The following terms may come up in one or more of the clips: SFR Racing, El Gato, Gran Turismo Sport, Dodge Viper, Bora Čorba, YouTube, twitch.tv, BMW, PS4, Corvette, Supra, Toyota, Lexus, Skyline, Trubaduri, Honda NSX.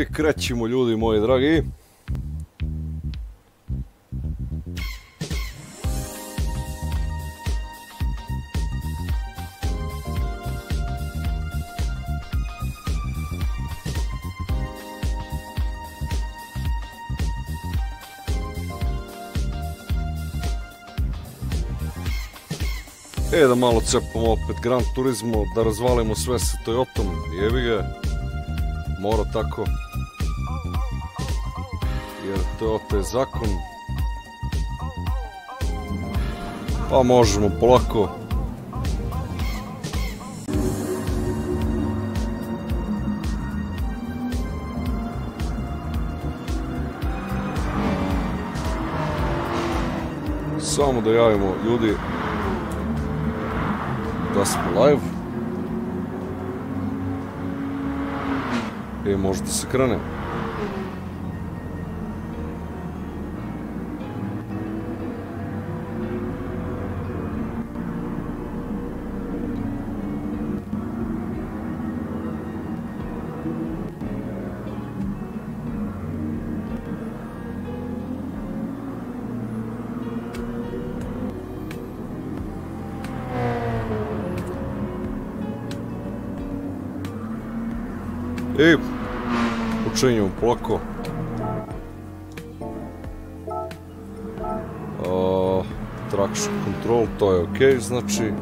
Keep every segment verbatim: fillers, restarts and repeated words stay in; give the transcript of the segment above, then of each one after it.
I krećemo, ljudi moji dragi. E, da malo cepamo opet Gran Turismo, da razvalimo sve sa Toyotom, jebi ga, mora tako, jer Toyota je zakon, pa možemo polako. Samo da javimo, ljudi, da smo live. E, možda se krene. I počinjemo polako. Traction control, to je ok, znači.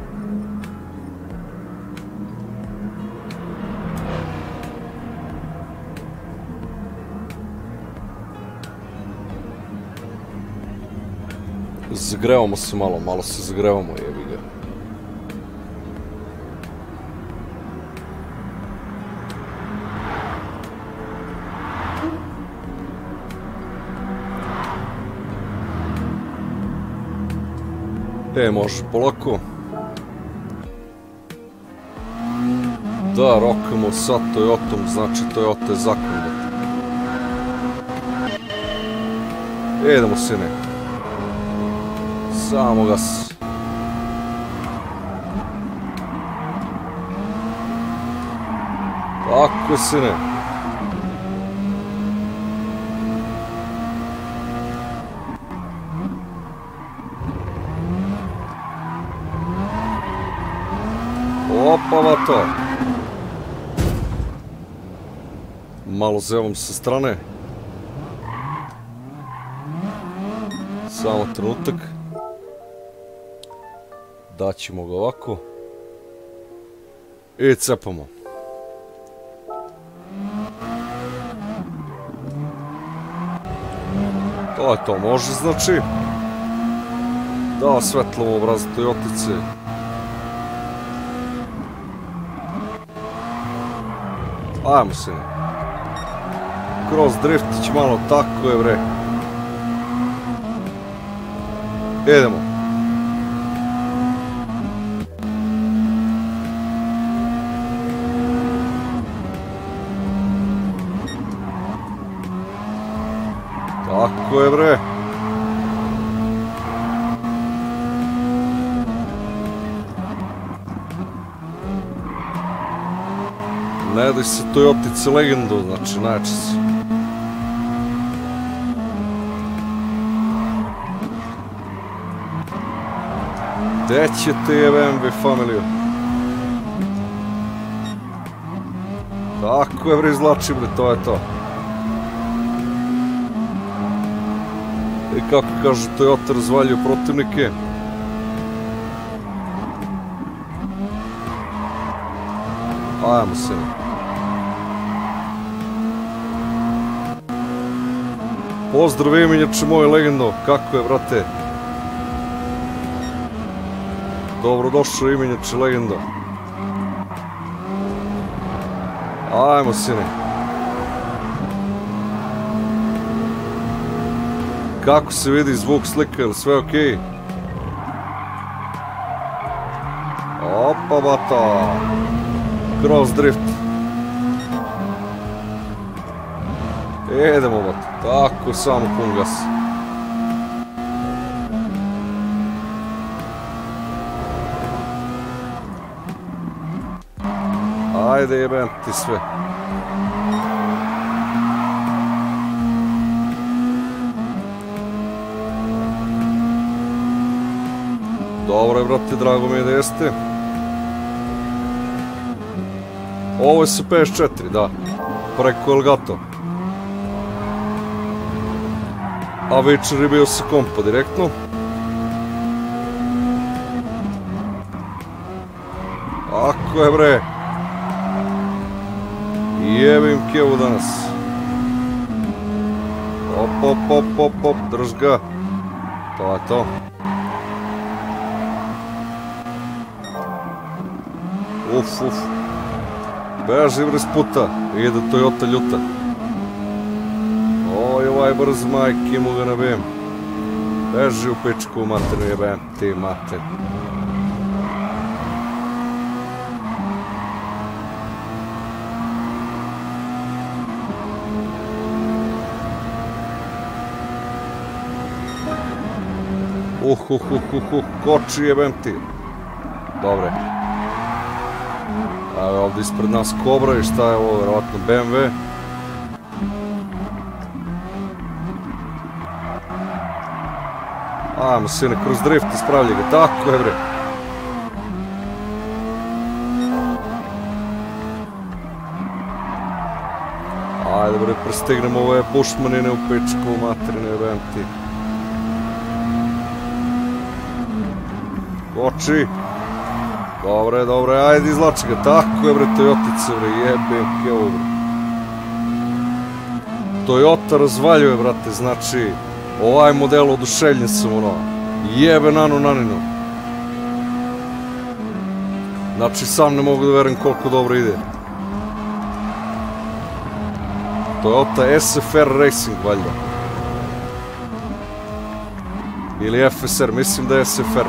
Zagrevamo se malo, malo se zagrevamo, jebi ga. E, može polako. Da, rokamo sa Toyotom, znači Toyota je zakon. E, idemo, sine. Samo gas. Tako, sine. Opava to. Malo zevam sa strane. Samo trenutak. Daćemo ga ovako. I cepamo. To je to, može znači. Da osvetlamo obraz Toyotice. Ajmo se, kroz driftić malo, tako je bre. Idemo. Tako je bre. Ne daj se Toyotice legendu, znači nači se. Gde će te je B M W familiju? Tako je, vre, izlači bre, to je to. I kako kažu, Toyota razvaljuje protivnike. Ajmo se. Pozdrav imenjače moje legendo, kako je brate? Dobrodošao imenjače legendo. Ajmo sine. Kako se vidi zvuk, slika, je li sve okej? Opa bata. Cross drift. Jedemo, bato, tako, samo pun gas. Ajde, jebem ti sve. Dobro je, brate, drago mi je da jeste. Ovo je sa P S četiri, da. Preko El Gato. A večer je bio sa kompa direktno. Ako je, bre. Jebim kevu danas. Op, op, op, op, op, drž ga. To je to. Uf, uf. Beži, bre, s puta. Ide Toyota ljuta. Oj, ovaj brz, majke, mu ga nabijem. Beži u pičku, mater, jebem ti, mater. Uh, uh, uh, uh, uh, koči jebem ti. Dobre. Evo je ovdje ispred nas Kobra i šta je ovo, verovatno B M W. Ajmo sine, kroz drift ispravlja ga, tako je bre. Ajde bre, prestignemo ove bušmanine u pičku, materine jebem ti. Oči. Dobro je, dobro je, ajde izlači ga, tako je bre Toyotice bre, jebim kevu bre. Toyota razvaljuje brate, znači ovaj model oduševljen sam ono, jebe nano nanino. Znači sam ne mogu da verujem koliko dobro ide. Toyota S F R Racing valjda. Ili F S R, mislim da je S F R.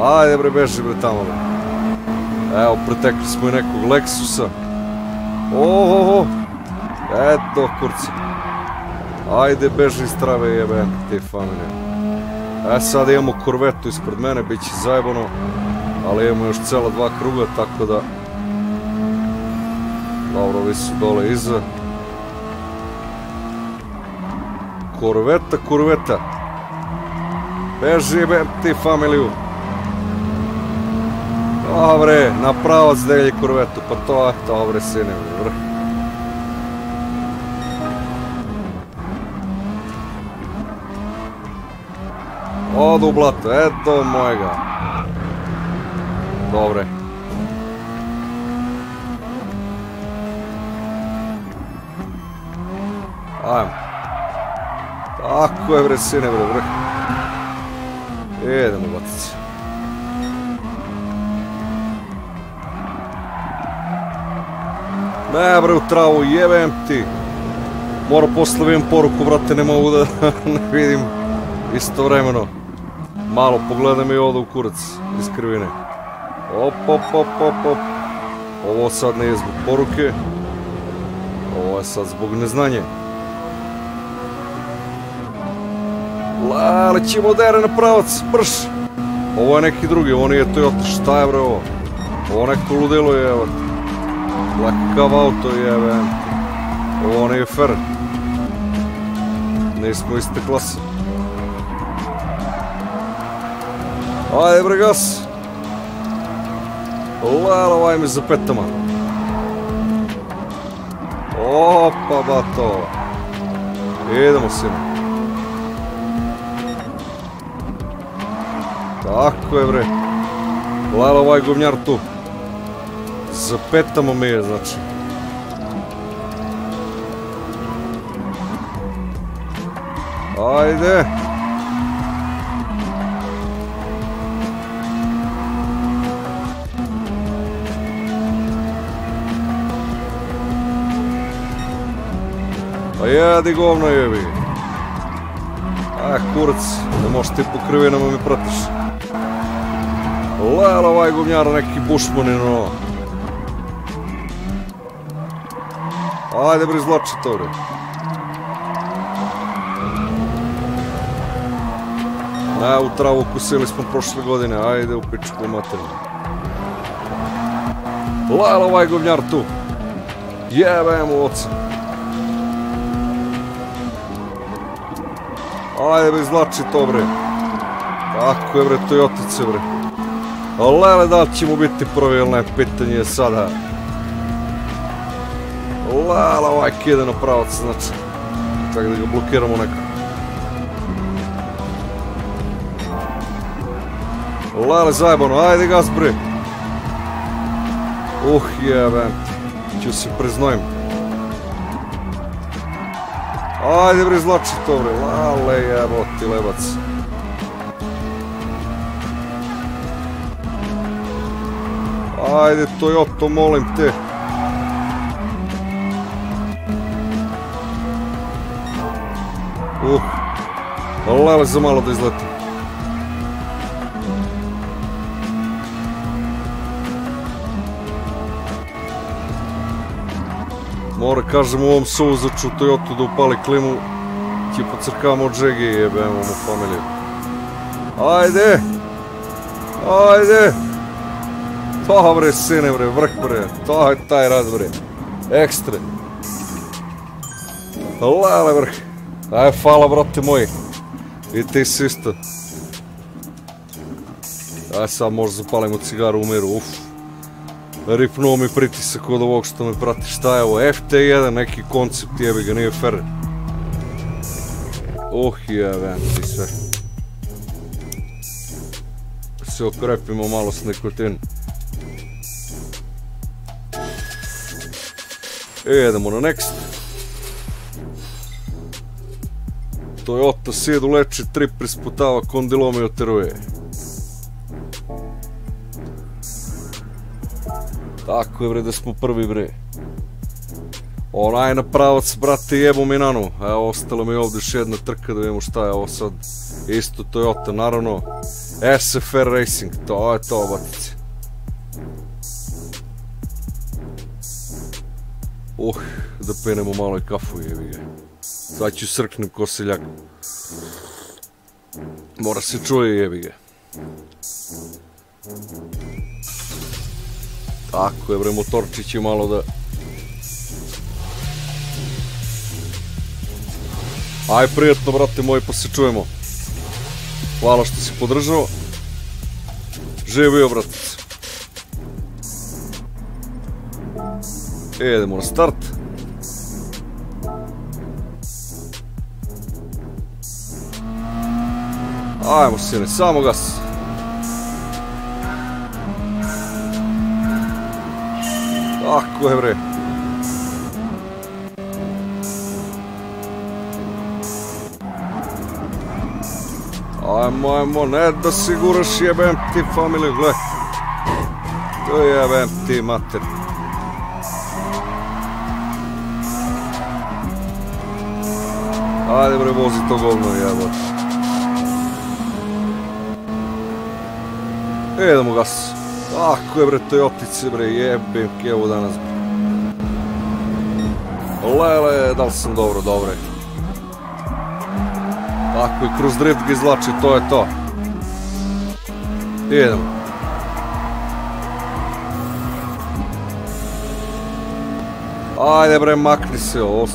Ajde bre, beži bre tamo bre. Evo, pretekli smo i nekog Lexusa. Ohoho. Eto, kurca. Ajde, beži iz trave jebe, M T-Familio. E, sad imamo Corvette ispred mene, bit će zajebano. Ali imamo još cela dva kruga, tako da... Dobro, ovi su dole iza. Corvette, Corvette. Beži jebe, M T-Familio. Dobre, na pravac delji Corvette-u, pa to je dobre, sine, vrh. Odu u blato, eto mojega. Dobre. Ajmo. Tako je, vre, sine, vrh. Idemo, blatice. Ne bre, u travu, jebem ti. Moram posle vidim poruku, brate, ne mogu da ne vidim istovremeno. Malo pogledam i ovde u kurac, iz krvine. Op, op, op, op, op. Ovo sad ne je zbog poruke. Ovo je sad zbog neznanja. Lale, ćemo dere na pravac, brš. Ovo je neki drugi, ovo nije Toyota, šta je bre ovo? Ovo neko ludilo je, evo. Lakav auto jebem. Ovo nije fer. Nismo iste klase. Ajde bre gas. Lala, ovaj me za petama. Opa bato. Idemo sine. Tako je bre. Lala, ovaj govnjar tu. Zapetamo mi je, znači. Ajde. Pa jedi govno jebi. Aj kurac, ne možeš ti po krivinama mi pratiš. Lala, ovaj govnjar neki bušmanin ono. Ajde bre, izlači to bre. Ne, u travu kusili smo prošle godine, ajde u pičku materinu. Lala, ovaj govnjar tu. Jebem u oca. Ajde bre, izlači to bre. Tako je bre, Toyotice bre. Lele, da li ćemo biti prvi ili ne, pitanje je sada. Lele, ovaj kide na pravac, znači. Tako da ga blokiramo nekako. Lele, zajebano, ajde gas bre. Uh, jebem. Ću se priznojim. Ajde bre, izlači to bre. Lele, jebo ti lebac. Ajde Toyoto, molim te. Uh, lele, za malo da izleti. Mora kažem u ovom souzaču Toyotu da upali klimu. Ti pocrkamo od žege i jebemo mu familiju. Ajde! Ajde! To bre sine bre, vrh bre, to je taj rad bre. Ekstre. Lele vrh. Aj, hvala brate moji. I ti si isto. Aj, sad možda zapalimo cigaru u miru, uf. Ripnuo mi pritisak od ovog što me prati, šta je ovo? F T jedan, neki koncept jebi ga, nije fer. Uh, jebem ti sve. Se okrepimo malo s nikotinom. Idemo na next. Toyota sjedu leči, tri prisputava, kondilome oteruje. Tako je bre da smo prvi bre. Onaj napravac brate jebo mi nanu. Evo ostala mi ovdje još jedna trka da vidimo šta je ovo sad. Isto Toyota naravno. S F R Racing, to je to batice. Uh, da penemo malo i kafu jebi ga. Sad ću srknem ko seljak. Mora se čuje jebi ga. Tako je bre, motorčić je malo da... Aj prijatno brate moji, pa se čujemo. Hvala što si podržao. Živio bratac. Idemo na start. Ajmo sine, samo gas. Tako je bre. Ajmo, ajmo, ne da si guraš jebem ti familiju, gle. To jebem ti mater. Ajde bre, vozi to govno jebot. Idemo gas. Tako je bre, Toyotice bre, jebim kevu danas bre. Lele, da li sam dobro, dobro je. Tako je, kroz drift ga izlači, to je to. Idemo. Ajde bre, makni se ovo.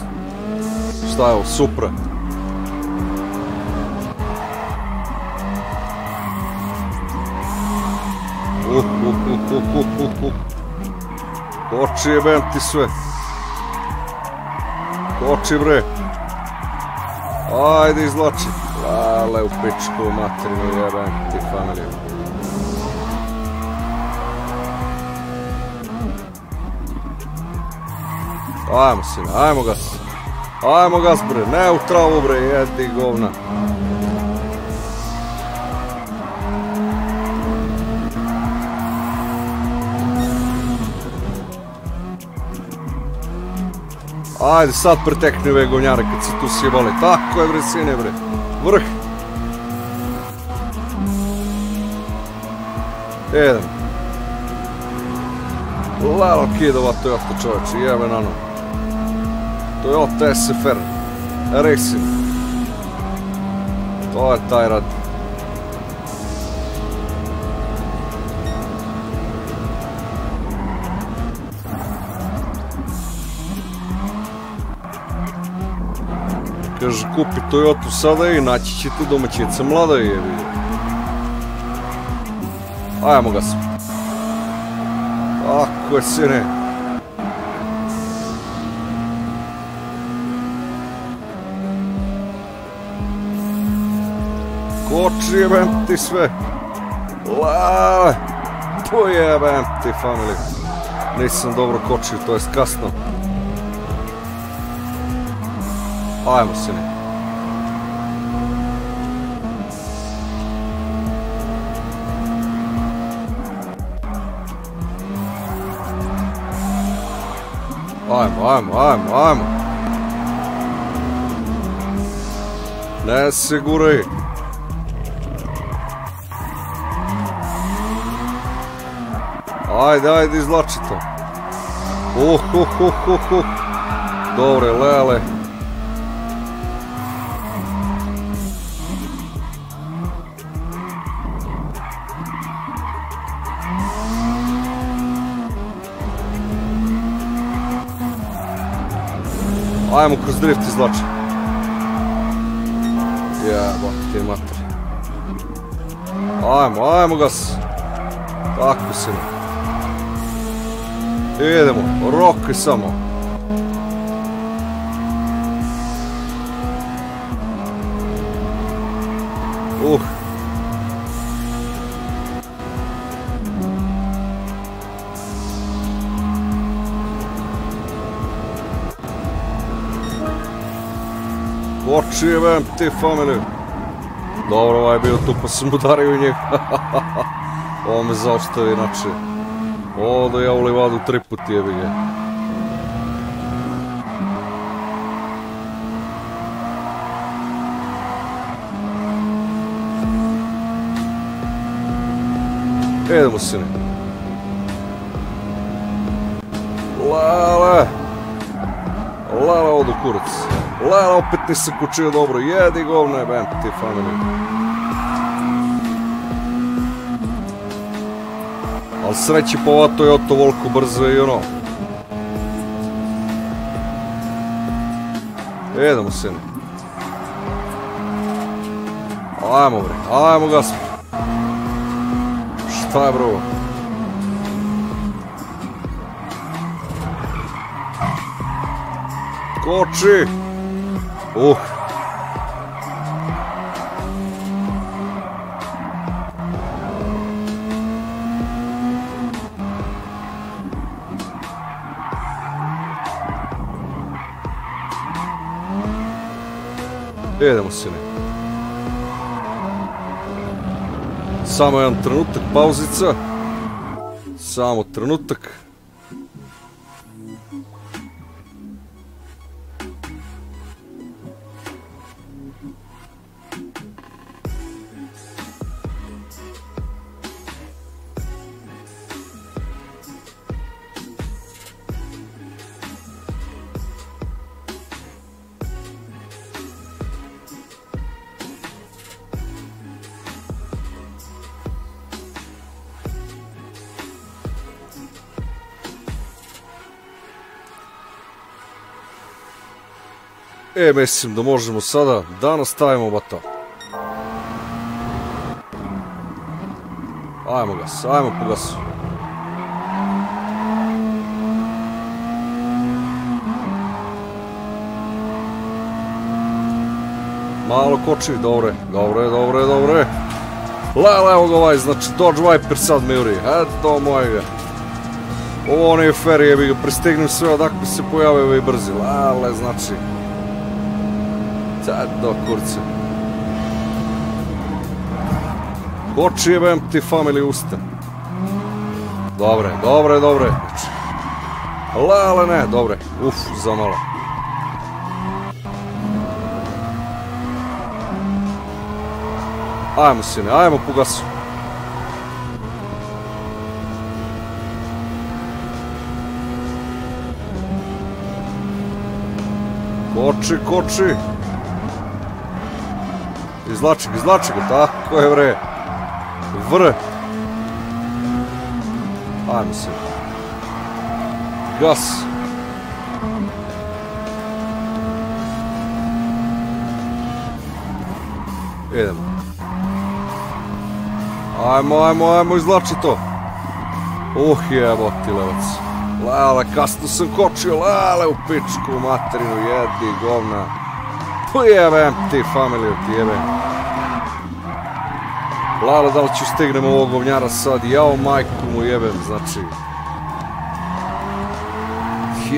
Šta je ovo, Supra. Up, up, up, up, up, up, up. Koči jebem ti sve. Koči bre. Ajde izlači. Lele u pičku materinu jebem ti familiju. Ajmo sine, ajmo gas. Ajmo gas bre, ne u travu bre, jedi govna. Ajde sad pretekni ove govnjare kad se tu sjebali. Tako je bre sine bre. Vrh. Jedan. Lalo kid ova Toyota čoveče, jebe nano. Toyota S F R Racing. To je taj rad. Kaže, kupi Toyotu sada i naći ćete domaćice mlada je. Ajmo ga se. Tako je, sine. Koči jebem ti sve. Lale. Pojebem ti familiju. Nisam dobro kočio, to je kasno. Ajmo, sine. Ajmo, ajmo, ajmo, ajmo. Ne se guraj. Ajde, ajde, izlači to. Uh, uh, uh, uh, uh. Dobre, lele. Ajmo kroz drift izlači. Jebate ti mater. Ajmo, ajmo ga se. Tako si ne. Idemo, roki samo. Uh. Koči jebem ti familiju. Dobro, ovaj je bio tu pa sam udario njega. Ovo me zaostavi inače. Odo ja u livadu tri put jebi ga. Idemo sine. Lala. Lala odu kurac. Lala opet nisam kučio dobro. Jedi govno jebem ti familiju. Ali sreći po ova Toyota volku brzo i ono. Idemo se. Ajmo bre, ajmo ga smo. Šta je bro? Koči! Uh! Idemo sine. Samo jedan trenutak, pauzica. Samo trenutak. E, mislim da možemo sada da nastavimo bato. Ajmo gas, ajmo po gasu. Malo koči, dobre, dobre, dobre, dobre. Lele, evo ga ovaj, znači Dodge Viper sad me juri, eto mojega. Ovo nije fair, jebi ga, prestignem sve odakle se pojave i brzi, lele, znači. Sad do kurca. Koči je em te Familio usta. Dobre, dobre, dobre. Lale ne, dobre. Uf, za malo. Ajmo sine, ajmo po gasu. Koči, koči. Izlači ga, izlači ga, tako je vre. Vr. Ajmo se. Gas. Idemo. Ajmo, ajmo, ajmo, izlači to. Uh, jevo ti levac. Lele, kasno sam kočio, lele, u pičku materinu, jedi govna. Pojebem ti, familiju, ti jebe. Lele, da li ću stignem ovog govnjara sad, jao majku mu jebem, znači.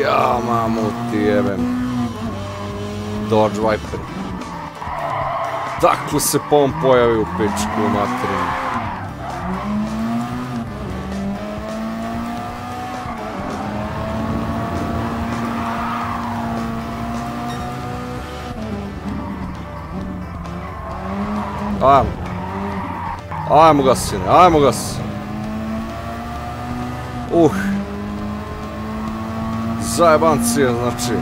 Ja, mamu ti jebem. Dodge Viper. Dakle se pom pojavi u pičku materinu. Ajmo. Ajmo ga, sine, ajmo ga sine. Uh. Zajebancija, znači.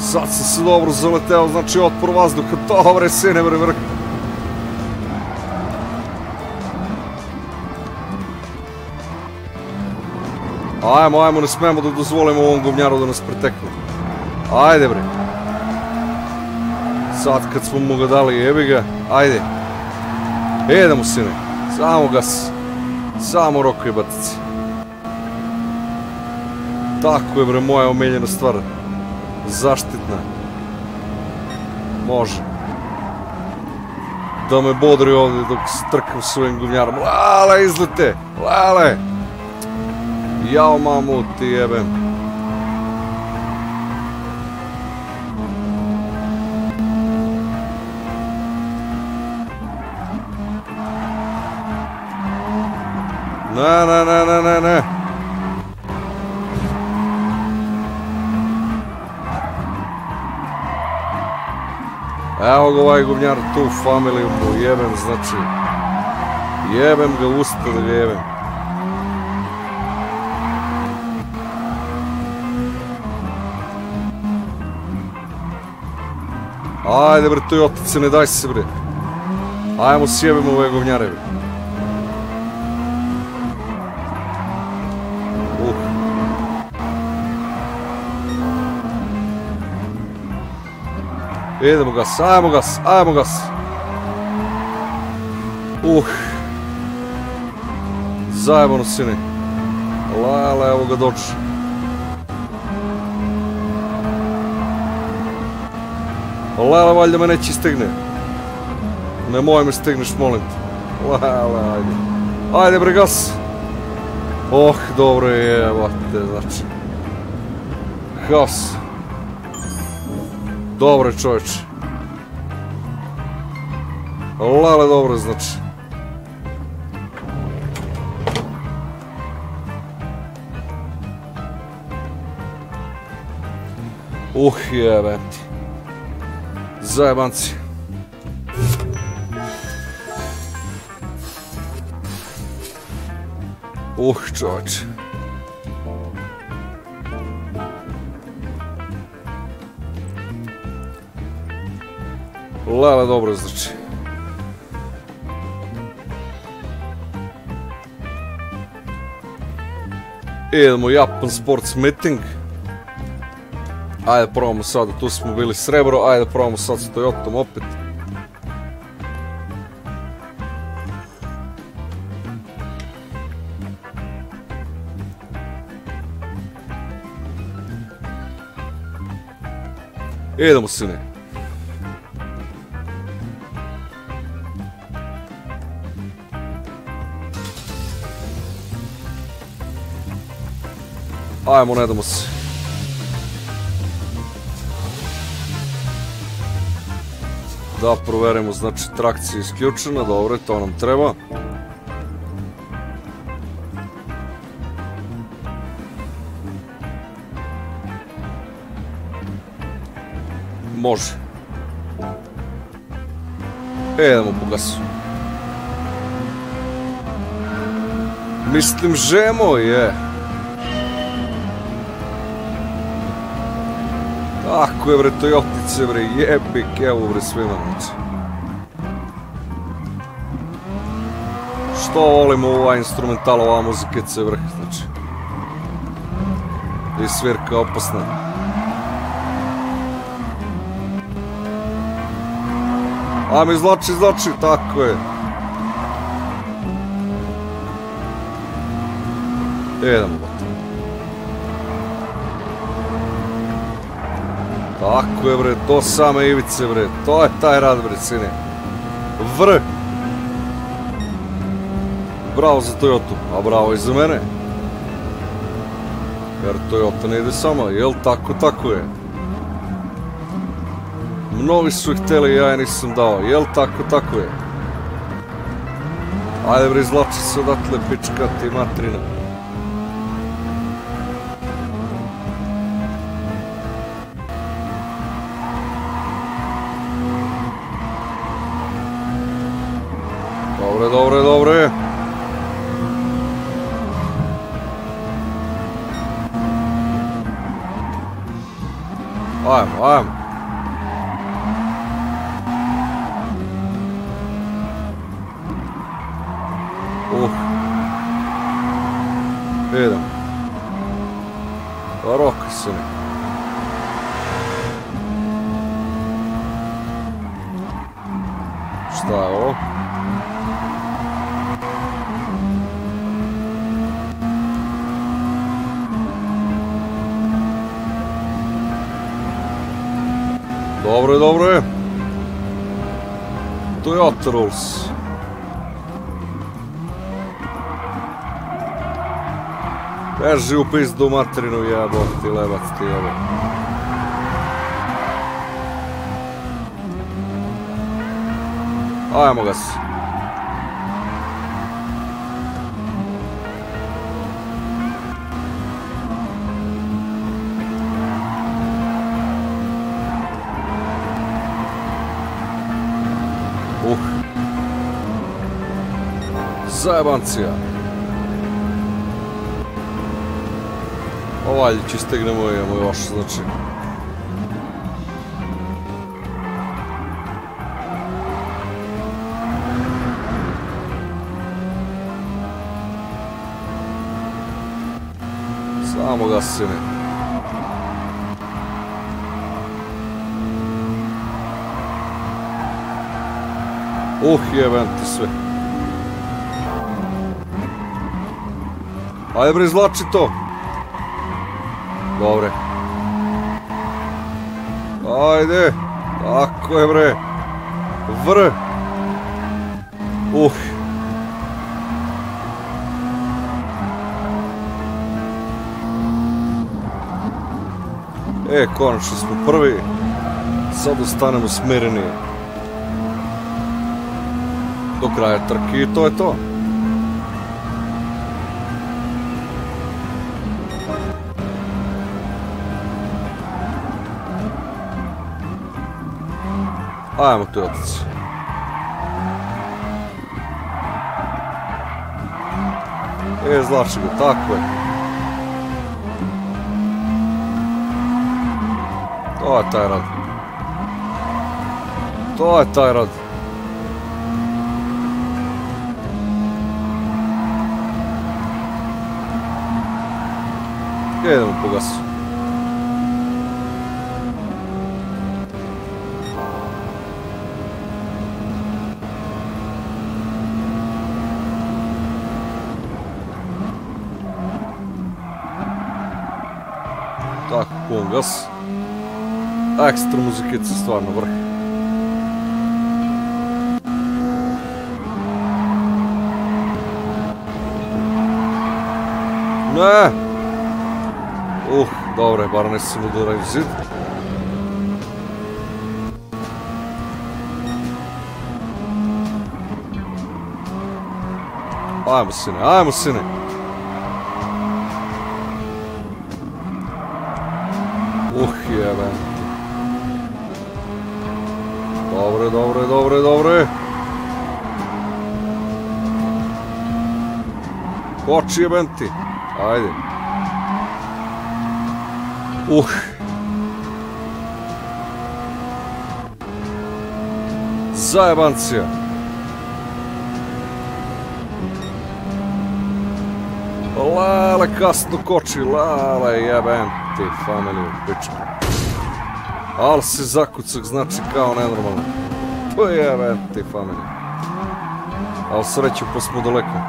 Sad sam se dobro zaleteo, znači otpor vazduha, dobre sine, bre, vrk. Ajmo, ajmo, ne smemo da dozvolimo ovom govnjaru da nas pretekne. Ajde, bre. Sad kad smo mu ga dali, jebi ga, ajde. Idemo, sine, samo gas, samo rokoj batici. Tako je, bre, moja omiljena stvar. Zaštitna. Može. Da me bodri ovdje dok strkam svojim gumnjarom. Lale, izlete! Lale! Jao mamu ti jebem. Ne, ne, ne, ne, ne, ne. Evo ga ovaj gumnjar tu, familiju mu jebem, znači, jebem ga usta da ga jebem. Ajde bre, toj otice, ne daj se bre. Ajmo sjebem ove gumnjare bre. Idemo gas, ajmo gas, ajmo gas. Uh. Zajebano, sine. Lala, evo ga dođe. Lala, valjda me neće stigne. Nemoj me stigneš, molim te. Lala, ajde. Ajde bre, gas. Oh, dobro je, evo te, znači. Gas. Dobro je, čovječe. Lale, dobro je, znači. Uh, jebem ti. Zajebanci. Uh, čovječe. Lele, dobro znači. Idemo Japan Sports Meeting. Ajde provamo sad, tu smo bili s srebro, ajde provamo sad s Toyotom opet. Idemo sine. Ajmo, ne damo se. Da, proverimo, znači, trakcija je isključena, dobro, to nam treba. Može. Idemo po gasu. Mislim, žemo je. Tako je bre, Toyotice bre, jebi kevu bre svima noći. Što volimo ova instrumentalova muzikeca bre, znači. и сверка opasna. Ajmo, izlači, izlači, tako je. Jedan bot. Tako je bre, do same ivice bre, to je taj rad bre, sine. Vrh. Bravo za Toyota, a bravo i za mene. Jer Toyota ne ide sama, jel tako, tako je. Mnogi su ih hteli, ja je nisam dao, jel tako, tako je. Ajde bre, izlači se odatle, pička ti matrina. Dobre, dobre. Ajmo, ajmo. Uh. Idemo. Rokaj se mi. Šta je ovo? Dobro je, dobro je. Toyota rules. Beži u pizdu materinu, jebog ti lebac ti jebog. Ajmo ga se. Zajebancija. Ovaj ljuči stegnemo i imamo još znači. Samo ga sine. Uh, jebem ti sve. Ajde bre, izlači to. Dobre. Ajde. Tako je bre. Vr. Uh. E, konačno smo prvi. Sad ostanemo smireni. Do kraja trke i to je to. Ajmo tu otići. E, zlači ga, tako je. To je taj rad. To je taj rad. Idemo po gasu. Tako, pun gas. Ekstra muzikica, stvarno vrh. Ne! Uh, dobro je, bar nisam udarao u zid. Ajmo sine, ajmo sine! Uh, jebem. Dobre, dobre, dobre, dobre. Koči jebem ti. Ajde. Uh. Zajebancija. Lale kasno koči, Lale jebem ti familiju, pička. Al se zakucak znači kao nenormalno. To je jebem ti familiju. Al sreću pa smo daleko.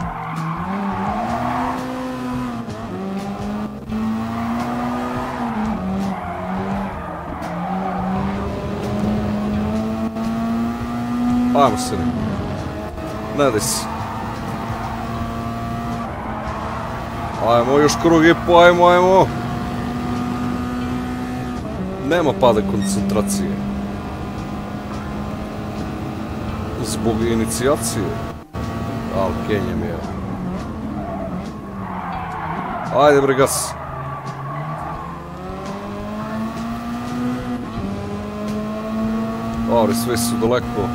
Ajmo se ne. Nadaj se. Ajmo, još krug i po, ajmo, ajmo. Nema pada koncentracije. Zbog inicijacije. Al, Kenja mi je. Ajde, bre, gas. Dobre, svi su daleko.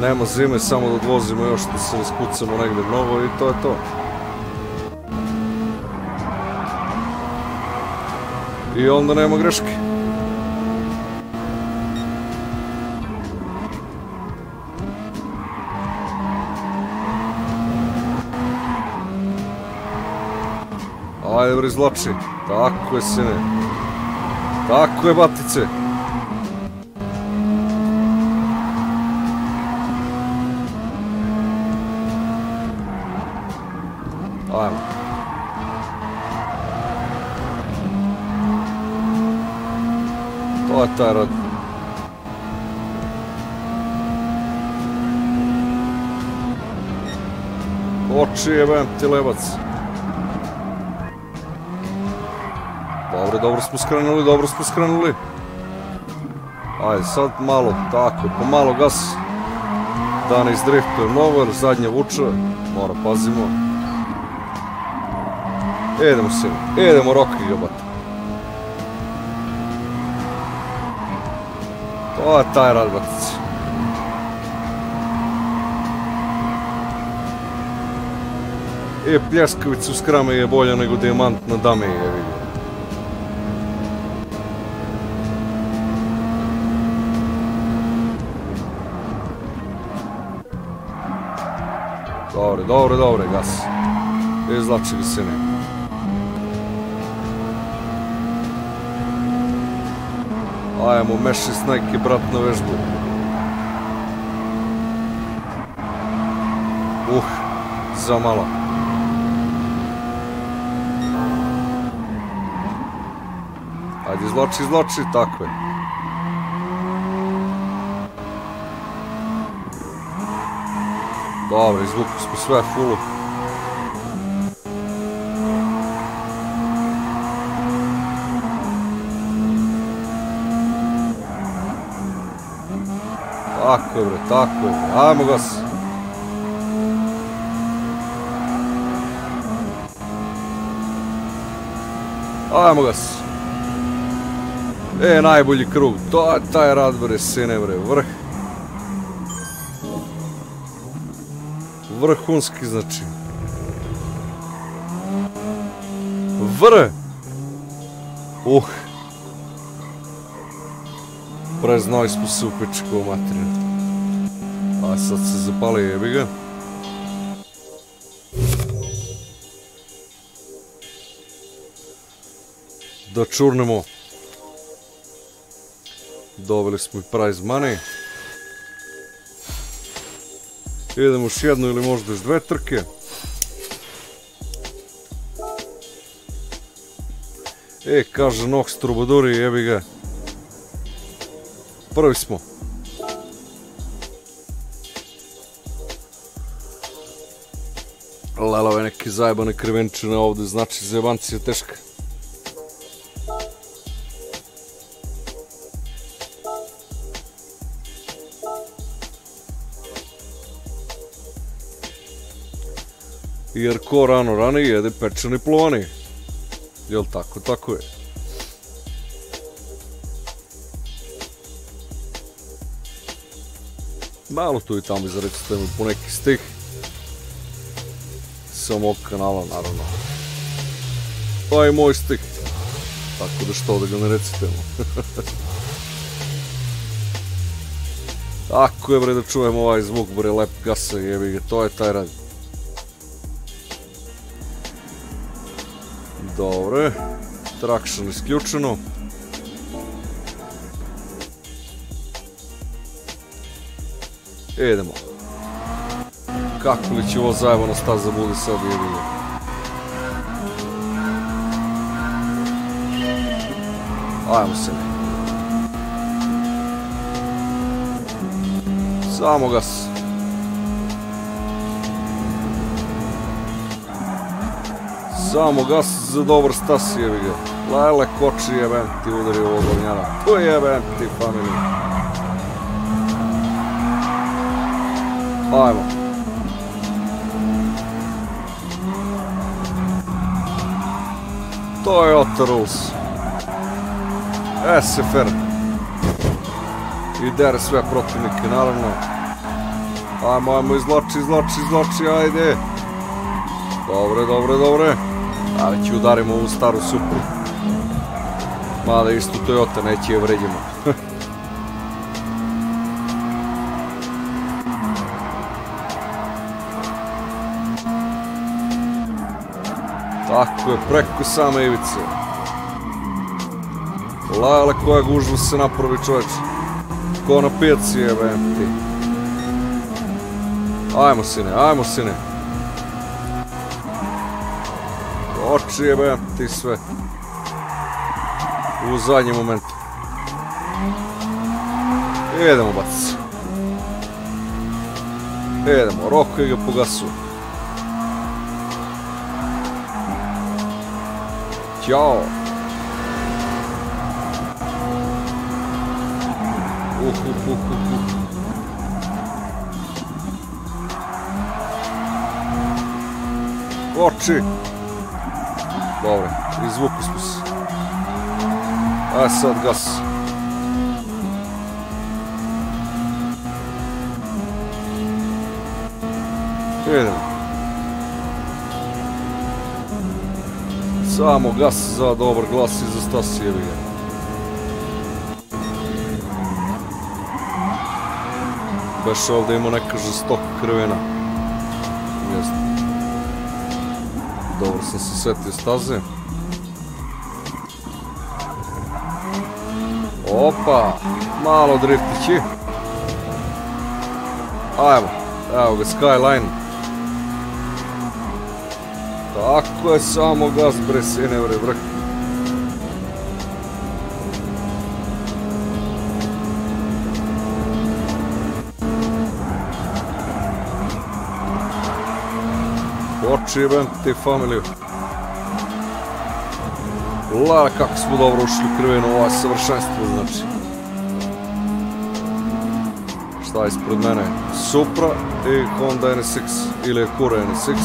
Nema zime, samo da odvozimo još da se raskucamo negdje mnogo i to je to. I onda nema greške. Ajde bre, izlači. Tako je, sine. Tako je, batice. Ajmo. To je taj rad. Oči jebem ti lebac. Dobre, dobro smo skrenuli, dobro smo skrenuli. Ajde, sad malo, tako, pomalo gas. Da ne izdriftuje mnogo, jer zadnja vuče. Mora, pazimo. Idemo sine, idemo roki jebate. To je taj rad, batici. E, pljeskavicu s krame je bolja nego dijamant na dame je vidio. Dobre, dobre, dobre, gas. Izlači ga se ne. Ajmo, meši s neki brat na vežbu. Uh, za malo. Ajde, izloči, izloči, tako je. Dobro, izvukli smo sve fullu. Tako je bre, tako je bre, ajmo gas. Ajmo gas. E, najbolji krug, to je taj rad bre, sine bre, vrh. Vrhunski znači. Vr! Uh! Preznali smo se u pečku u materinu. A sad se zapali jebiga. Da čurnemo. Dobili smo i prize money. Idemo još jednu ili možda još dve trke. E, kaže Nox Trubaduri jebiga. Prvi smo. Lelove neke zajebane krivenčine ovde, znači zajebancija teška. Jer ko rano rani jede pečeni plovani. Jel tako, tako je. Malo tu i tamo izrecite mi po neki stih sa mog kanala, naravno. To je moj stih, tako da što da ga ne recite mu. Tako je bre, da čujem ovaj zvuk bre, lep gasa jebi ga, to je taj rad. Dobre. Traction isključeno. Idemo. Kako li će ovo zajebana staza bude sad jedinje? Ajmo se. Samo gas. Samo gas za dobar stas, jebi ga. Lele koči, jebem ti udari ovog govnjana. Tu jebem ti familiju. Ajmo. Toyota rules. es ef er i dere sve protivnike, naravno. Ajmo, ajmo, izlači, izlači, izlači, ajde. Dobre, dobre, dobre. Ali ću udarimo ovu staru Supru. Mada isto Toyota, neće je vredimo. Tako je, preko same ivice. Lajale koja gužva se napravi, čoveč. Ko na pijaci je, vem ti. Ajmo sine, ajmo sine. Oči je, vem ti sve. U zadnjem momentu. Idemo bac. Idemo, rokaj ga po gasu. Ćao. Uh, uh, uh, uh, uh. Koči! Dobre, izvukli smo se. Aj sad gas. Idemo. Samo gas za dobar glas i za Stasijevije. Baš ovdje ima neka žestoka krvena. Jeste. Dobro sam se setio staze. Opa, malo driftići. Ajmo, evo ga Skyline. Tako je, samo gas bre, sine bre, vrk. Oči M T Familio. Lala kako smo dobro ušli u krvenu, ovo je savršenstvo, znači. Šta je ispred mene? Supra i Honda N S X, ili Kura N S X.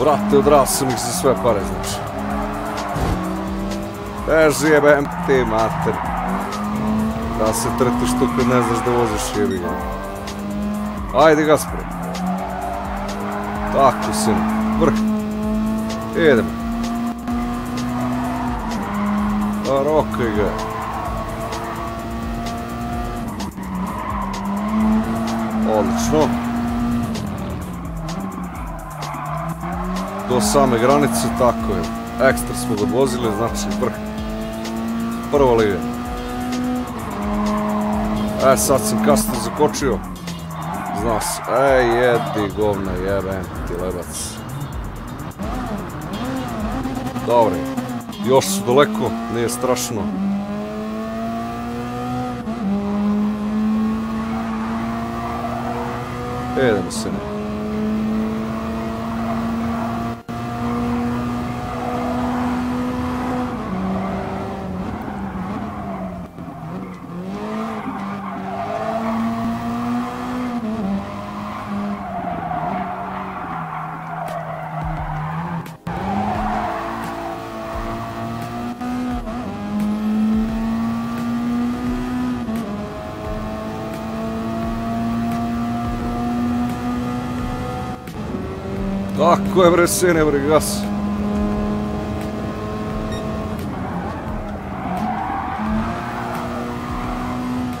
Vrate, odrao sam ih za sve pare, znači. Beži jebe M T mater. Da se tretiš tu kad ne znaš da voziš, jebi ga. Ajde Gaspre. Tako se, vrh. Idemo. Rokaj ga. Odlično. Do same granice, tako je. Ekstra smo ga odvozili, znači vrh. Prva liga. E, sad sam kasno zakočio. Nos. Ej, jedi govna, jebem ti lebac. Dobre, još su daleko, nije strašno. Idemo se ne. Tako je bre, sine bre, gas.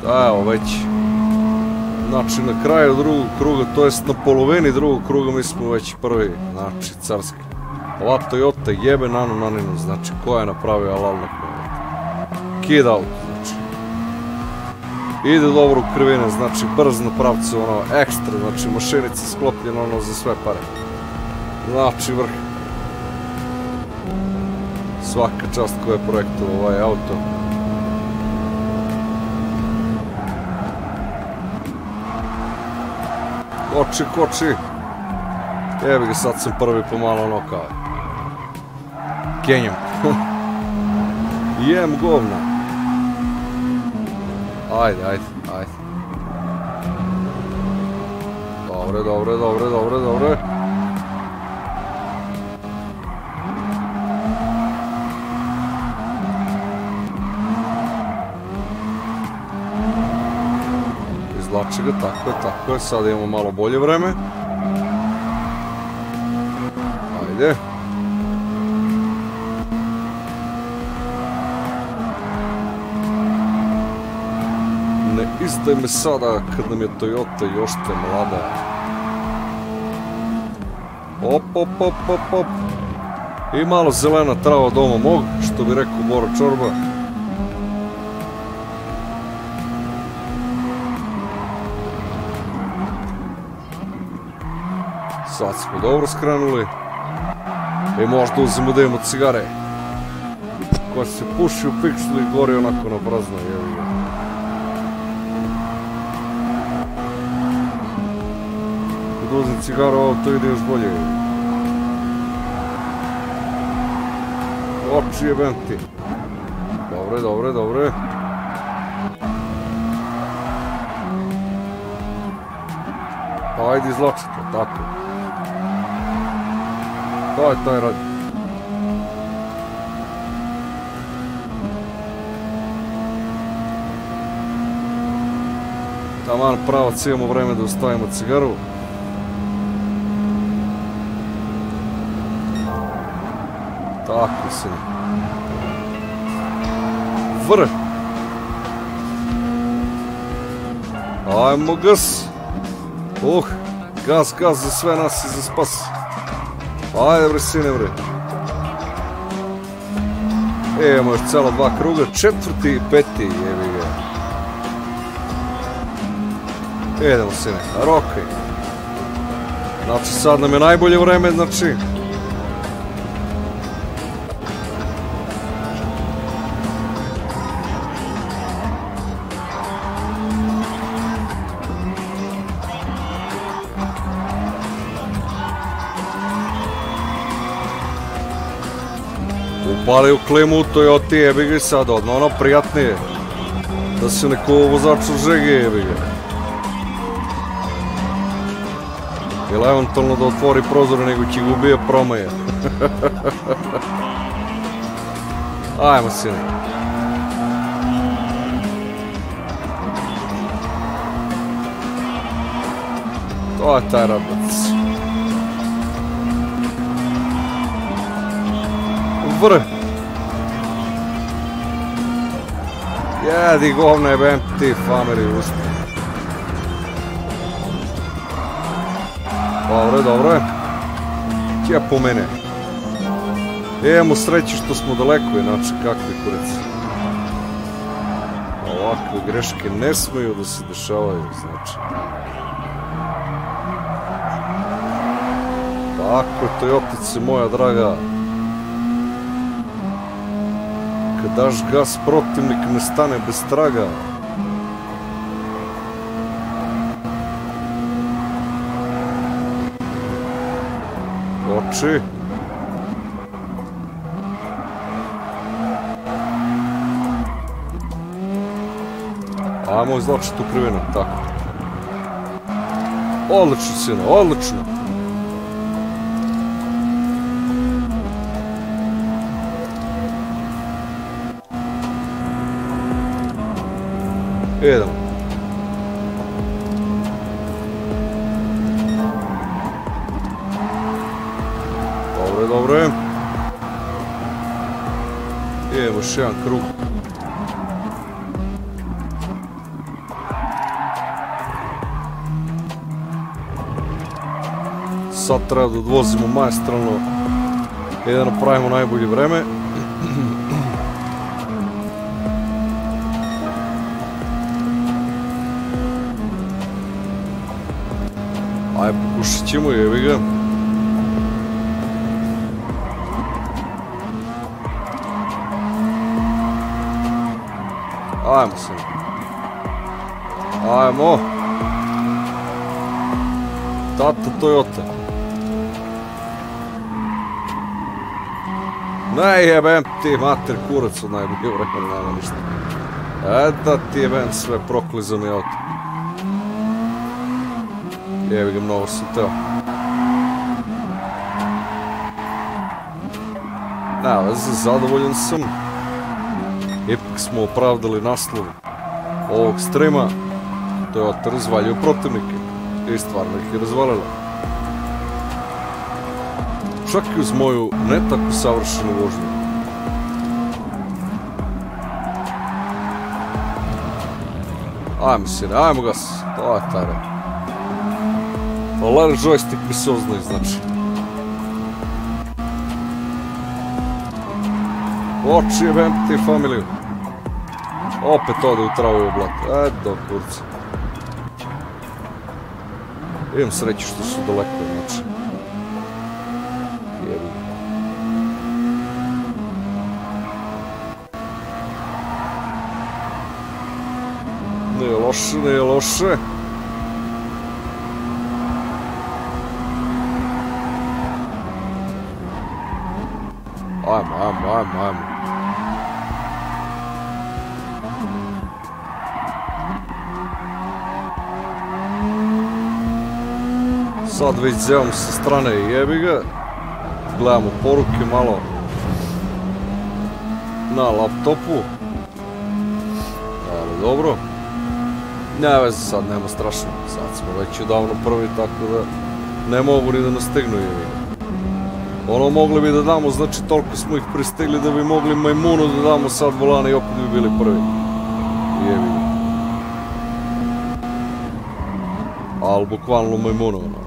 Da, evo već. Znači na kraju drugog kruga, to jest na polovini drugog kruga mi smo već prvi, znači carski. Ova Toyota jebe nanu naninu, znači koja je napravio alarm na Corvette. Kid out, znači. Ide dobro u krivine, znači brz na pravcu, ono ekstra, znači mašinica sklopljena ono za sve pare. Znači vrh. Svaka čast koja je projektovao ovaj auto. Koči, koči! Evo ga, sad sam prvi pomalo ono kao... Kenjam. Jem govna. Ajde, ajde, ajde. Dobre, dobre, dobre, dobre, dobre. Izvlači ga, tako je, tako je, sada imamo malo bolje vreme. Ajde. Ne izdaj me sada kad nam je Toyota još te mlada. Op, op, op, op, op. I malo zelena trava doma mog, što bi rekao Bora Čorba. Sad smo dobro skrenuli. I možda uzimo da imamo cigare. Ko se puši u pikslu i gori onako na brzno. Kada uzim cigaru, ovo to ide još bolje. Oči jebem ti. Dobre, dobre, dobre. Ajde izlačite, tako. To je taj radi. Taman pravac, imamo vreme da ostavimo cigaru. Tako se. Vr! Ajmo gas! Uh, gas, gas za sve nas i za spas. Ajde bre, sine bre. Imamo još cela dva kruga, četvrti i peti, jebi ga. Idemo sine, rokaj. Znači sad nam je najbolje vreme, znači. Upalio klimu u Toyota, jebi ga i sad, odmah ono prijatnije. Da se neko vozač užege, jebi ga. Ili eventualno da otvori prozore, nego će ga ubije promaje. Ajmo sine. To je taj rabac. Vr! Jedi govno je M T Familio usta. Dobre, dobre. Kje po mene. Imamo sreće što smo daleko, inače kakve kurece. Ovakve greške ne smeju da se dešavaju, znači. Tako, Toyotice moja draga. Daš gas, protivnik ne stane bez traga. Oči. Ajmo izlačiti u krivinu, tako. Odlično, sine, odlično. Idemo. Dobre, dobre. Idemo još jedan krug. sad treba da odvozimo maestralno i da napravimo najbolje vreme. Ajde, pokušat ćemo, jebi ga. Ajmo se. Ajmo. Tata Toyota. Ne jebem ti mater kurac od najbolje vremena, nema ništa. E da ti jebem sve proklizani auto. Jebi ga, mnogo sam teo. Ne, veze, zadovoljan sam. Ipak smo opravdali naslov ovog streama. Toyota razvaljuje protivnike. I stvarno ih je razvalila. Čak i uz moju ne tako savršenu vožnju. Ajmo sine, ajmo gas. To je taj red. Ler joystick mi se oznaje, znači. Oči je M T-Familio. Opet ode u travu i oblata. Eto, kurca. Imam sreću što su daleko, znači. Jebi. Nije loše, nije loše. Ajmo, ajmo, ajmo, ajmo. Sad već zemamo sa strane i jebi ga. Gledamo poruke malo na laptopu. Ali dobro. Ne veze, sad nema strašno. Sad smo već odavno prvi, tako da ne mogu ni da nastignu jebi ga. Ono, mogli bi da damo, znači toliko smo ih pristigli da bi mogli majmunu da damo sad volane i opet bi bili prvi. Jebi ga. Ali bukvalno majmunu, ono.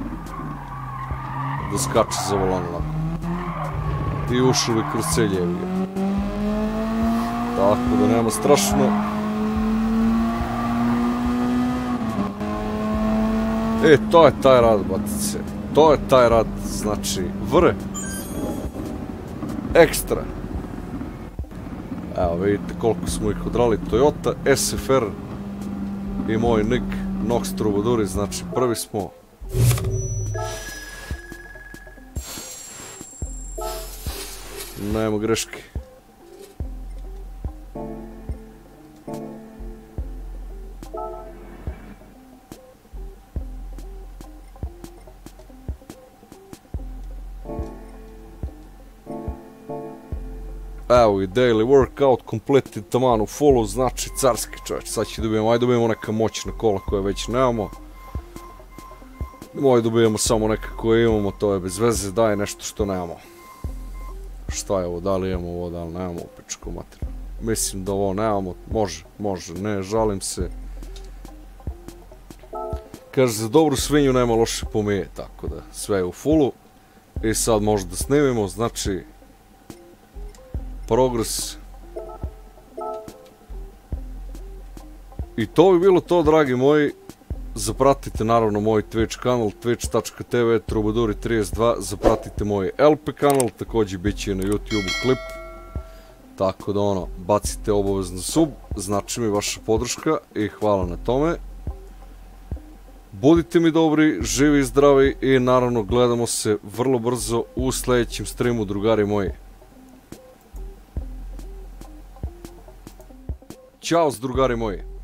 Da skače za volan, onako. I ušovi kroz cilj, jebi ga. Tako da nema strašno. E, to je taj rad, batice. To je taj rad, znači, vre. Ekstra. Evo vidite koliko smo ih odrali. Toyota, S F R i moj nick Trubaduri, znači prvi smo. Nema greške. Evo i daily workout completed taman u follow, znači carski čovječ, sad će dobijemo, ajde dobijemo neka moćna kola koje već nemamo. Moje dobijemo samo neka koje imamo, to je bez veze, daj nešto što nemamo. Šta je ovo, da li imamo ovo, da li nemamo, pičku materiju. Mislim da ovo nemamo, može, može, ne, žalim se. Kaže, za dobru svinju nema loše pomije, tako da sve je u fullu. I sad možda snimimo, znači... progres. I to bi bilo to, dragi moji. Zapratite naravno moj Twitch kanal twitch.tv Trubaduri trideset dva. Zapratite moj L P kanal, takođe bit će na YouTube klip, tako da ono, bacite obavezno sub, znači mi vaša podrška i hvala na tome. Budite mi dobri, živi i zdravi i naravno gledamo se vrlo brzo u sledećem streamu, drugari moji. Ćao, drugari moji.